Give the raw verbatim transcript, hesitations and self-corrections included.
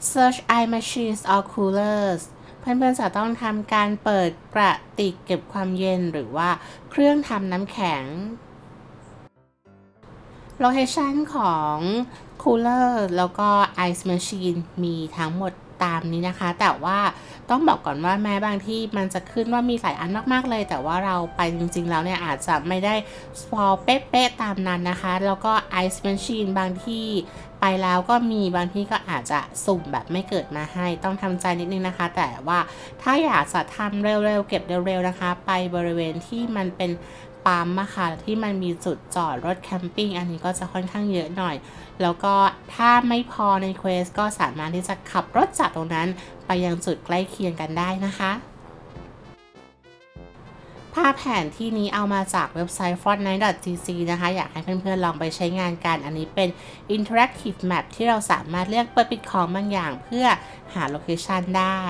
Search Ice Machines or Coolers เพื่อนๆจะต้องทำการเปิดกระติกเก็บความเย็นหรือว่าเครื่องทำน้ำแข็ง Location ของ Cooler แล้วก็ Ice Machine มีทั้งหมดตามนี้นะคะแต่ว่าต้องบอกก่อนว่าแม้บางที่มันจะขึ้นว่ามีหลายอันมากๆเลยแต่ว่าเราไปจริงๆแล้วเนี่ยอาจจะไม่ได้สปอร์เป๊ะๆตามนั้นนะคะแล้วก็ Ice Machine บางที่ไปแล้วก็มีบางที่ก็อาจจะสุ่มแบบไม่เกิดมาให้ต้องทำใจนิดนึงนะคะแต่ว่าถ้าอยากจะทำเร็วๆเก็บเร็วๆนะคะไปบริเวณที่มันเป็นปั๊มอะค่ะที่มันมีจุดจอดรถแคมปิ้งอันนี้ก็จะค่อนข้างเยอะหน่อยแล้วก็ถ้าไม่พอในเควสก็สามารถที่จะขับรถจากตรงนั้นไปยังจุดใกล้เคียงกันได้นะคะภาพแผนที่นี้เอามาจากเว็บไซต์ ฟอนต์ไน ดอท จี ซี นะคะอยากให้เพื่อนๆลองไปใช้งานกันอันนี้เป็น Interactive Map ที่เราสามารถเลือกเปิดปิดของบางอย่างเพื่อหาโลเคชันได้